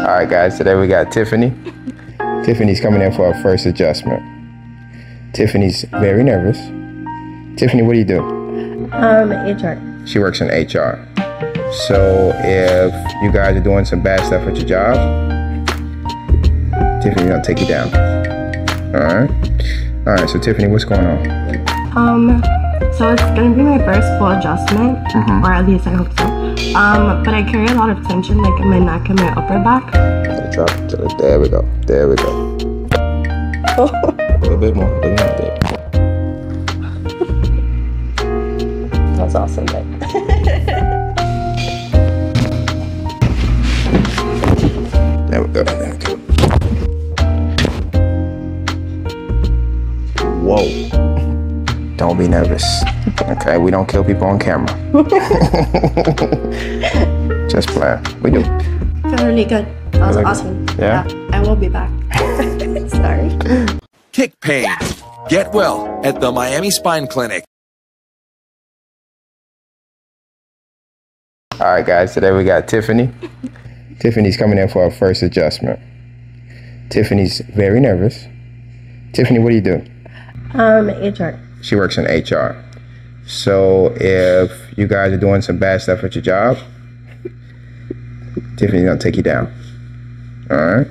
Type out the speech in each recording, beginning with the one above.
All right, guys, today we got Tiffany. Tiffany's coming in for her first adjustment. Tiffany's very nervous. Tiffany, what do you do? HR. She works in HR. So if you guys are doing some bad stuff at your job, Tiffany's gonna take you down. All right. All right. So Tiffany, what's going on? So it's gonna be my first full adjustment, or at least I hope so. But I carry a lot of tension, like in my neck and my upper back. There we go. There we go. A little bit more. A little more there. That's awesome, babe. There we go, there we go. Whoa. Don't be nervous. Okay, we don't kill people on camera. Just play. We do. Feeling really good. That was awesome. Yeah? I will be back. Sorry. Kick pain. Get well at the Miami Spine Clinic. All right, guys, today we got Tiffany. Tiffany's coming in for her first adjustment. Tiffany's very nervous. Tiffany, what do you do? HR. She works in HR. So if you guys are doing some bad stuff at your job, Tiffany's gonna take you down. All right.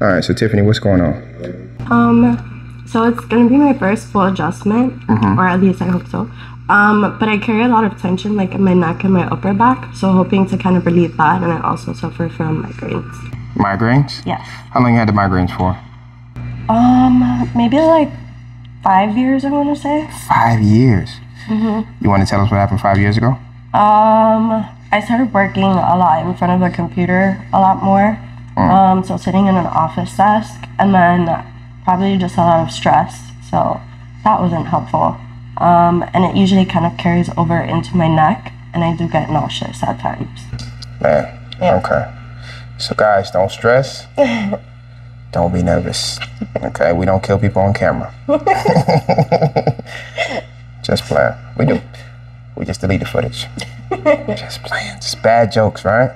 All right. So Tiffany, what's going on? So it's gonna be my first full adjustment, or at least I hope so. But I carry a lot of tension, like in my neck and my upper back, so hoping to kind of relieve that, and I also suffer from migraines. Migraines? Yes. How long you had the migraines for? Maybe like 5 years, I want to say. 5 years? You want to tell us what happened 5 years ago? I started working a lot in front of a computer, a lot more, so sitting in an office desk, and then probably just a lot of stress, so that wasn't helpful. And it usually kind of carries over into my neck, and I do get nauseous at times. Okay. So guys, don't stress. Don't be nervous. Okay, we don't kill people on camera. Just playing. We do. We just delete the footage. Just playing. Just bad jokes, right?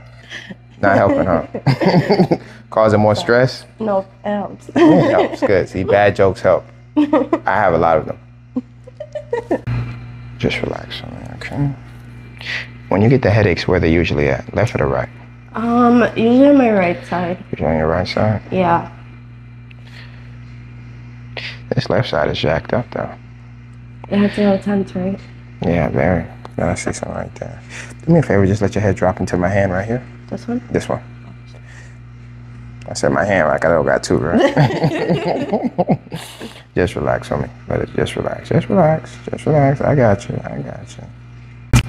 Not helping, huh? Causing more stress? No, it helps. It helps, good. See, bad jokes help. I have a lot of them. Just relax on that, okay? When you get the headaches, where are they usually at? Left or the right? Usually on my right side. Usually on your right side? Yeah. This left side is jacked up, though. Yeah, it's a little tense, right? Yeah, very. Now I see something like that. Do me a favor, just let your head drop into my hand right here. This one? This one. I said my hand like I don't got two, right? Just relax on me. Let it just relax. Just relax. Just relax. I got you. I got you.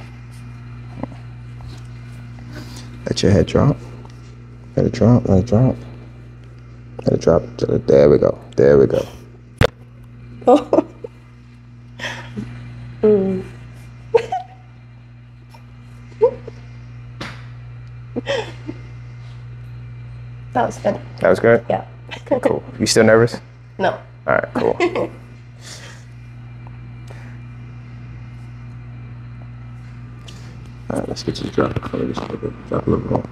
Let your head drop. Let it drop. Let it drop. Let it drop. There we go. There we go. Oh. That was good. That was good? Yeah. Okay, cool. You still nervous? No. All right, cool. All right, let's get you to drop. Drop a little more.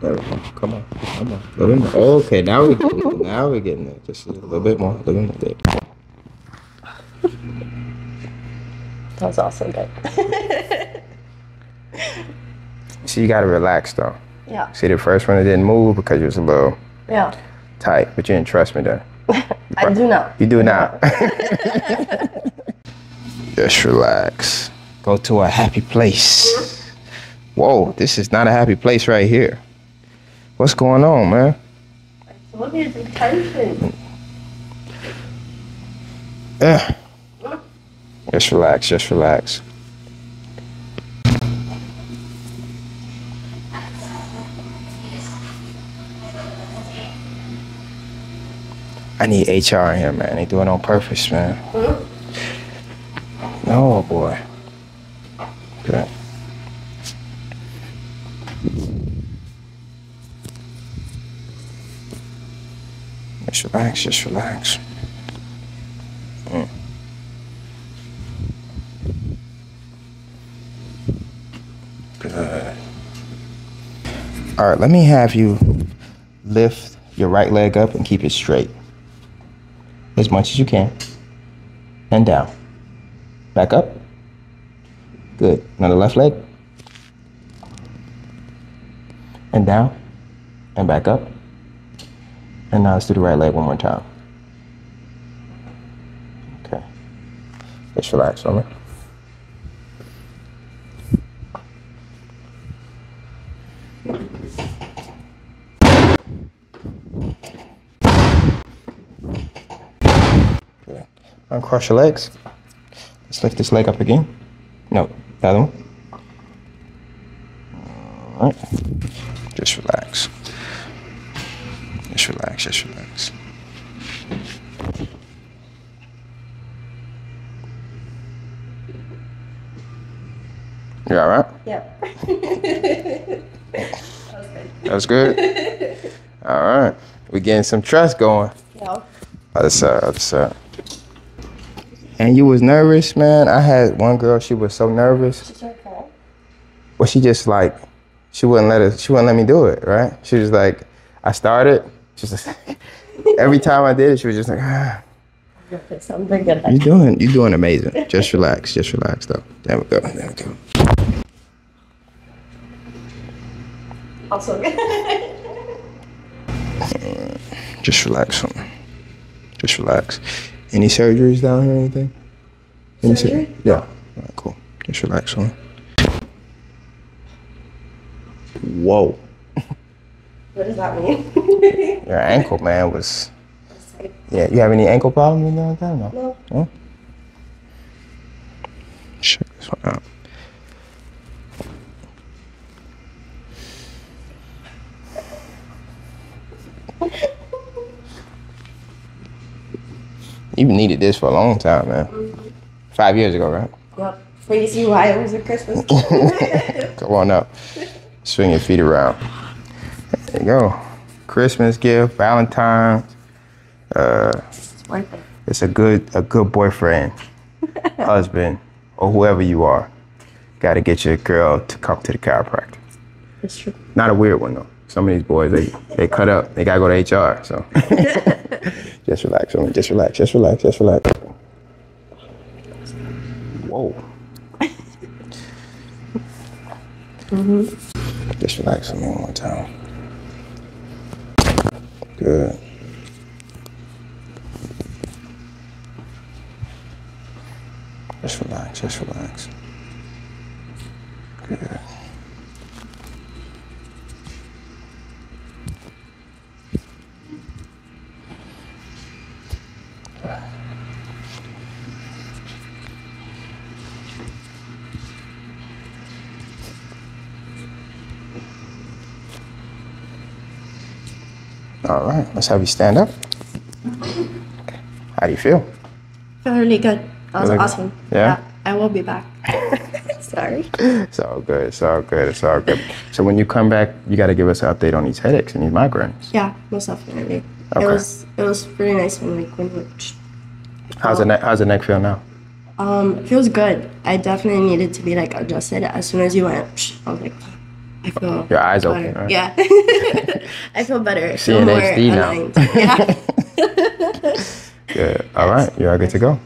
There we go. Come on. Come on. A little more. Okay, now we're getting it. Now we're getting it. Just a little bit more. A little more there. That was awesome, babe. So you got to relax, though. Yeah. See, the first one, it didn't move because it was a little tight, but you didn't trust me then. I do not. You do not. Just relax. Go to a happy place. Whoa, this is not a happy place right here. What's going on, man? I told you it's intention. Yeah. Just relax, just relax. I need HR here, man. They do it on purpose, man. No, boy. Good. Just relax, just relax. Good. All right, let me have you lift your right leg up and keep it straight as much as you can. And down. Back up. Good. Now the left leg. And down. And back up. And now let's do the right leg one more time. Okay. Just relax on it. Uncross your legs. Let's lift this leg up again. No, the other one. All right. Just relax. Just relax. Just relax. You all right? Yep. That was good. That was good. All right. We're getting some trust going. Yeah. Other side. Other side. And you was nervous, man. I had one girl, she was so nervous. She's okay. Well, she just like, she wouldn't let me do it, right? She was like, I started. She's like, every time I did it, she was just like, ah. You're doing amazing. Just relax though. There we go. There we go. Also good. Just relax. Just relax. Any surgeries down here or anything? Any surgery? Yeah. All right, cool. Just relax on. Whoa. What does that mean? Your ankle, man, was... Yeah, you have any ankle problems or anything like that? No. No? Check this one out. You've needed this for a long time, man. Mm-hmm. 5 years ago, right? Yep. Wait, you see why it was a Christmas gift? Come on up. Swing your feet around. There you go. Christmas gift, Valentine's. It's worth it. It's a good boyfriend, husband, or whoever you are. Got to get your girl to come to the chiropractor. That's true. Not a weird one, though. Some of these boys, they cut up. They got to go to HR, so. Just relax, only. Just relax, just relax, just relax. Whoa. Mm-hmm. Just relax on me one more time. Good. Just relax, just relax. Good. All right, let's have you stand up. How do you feel? I feel really good. That was awesome. Yeah? I will be back. Sorry. It's all good. It's all good. It's all good. So when you come back, you got to give us an update on these headaches and these migraines. Yeah, most definitely. Okay. It was pretty nice when we. How's the neck feel now? It feels good. I definitely needed to be like adjusted as soon as you went. I was like. I feel your eyes better. Open, right? Yeah. I feel better. See you in HD now. Yeah. Good. All right. You're all good to go.